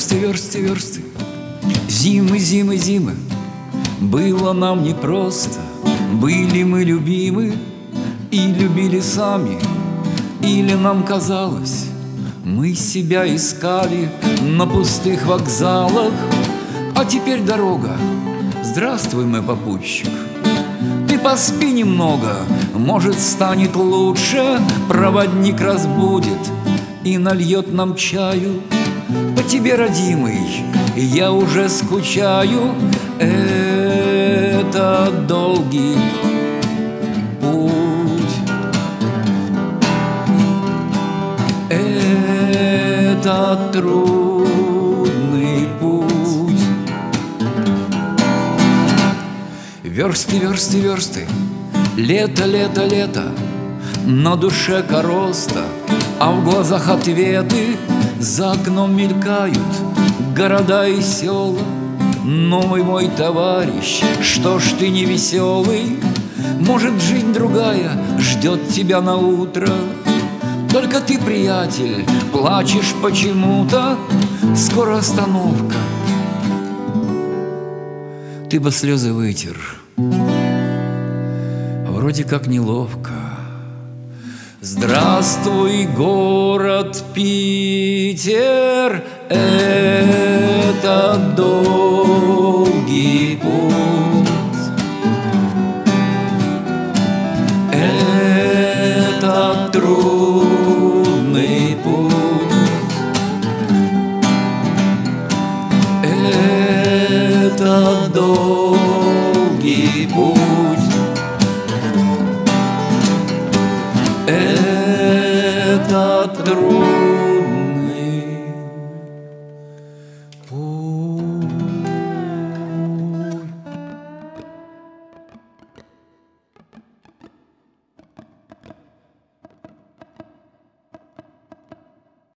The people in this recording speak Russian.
версты, версты, версты, зимы, зимы, зимы. Было нам непросто, были мы любимы и любили сами. Или нам казалось, мы себя искали на пустых вокзалах. А теперь дорога, здравствуй, мой попутчик. Ты поспи немного, может, станет лучше. Проводник разбудит и нальет нам чаю. По тебе, родимый, я уже скучаю. Это долгий путь, это трудный путь. Версты, версты, версты, лето, лето, лето. На душе короста, а в глазах ответы. За окном мелькают города и села. Но, мой товарищ, что ж ты не веселый? Может, жизнь другая ждет тебя на утро. Только ты, приятель, плачешь почему-то. Скоро остановка, ты бы слезы вытер. Вроде как неловко. Здравствуй, город Питер, это долгий путь, это трудный путь, это долгий путь. Это труд.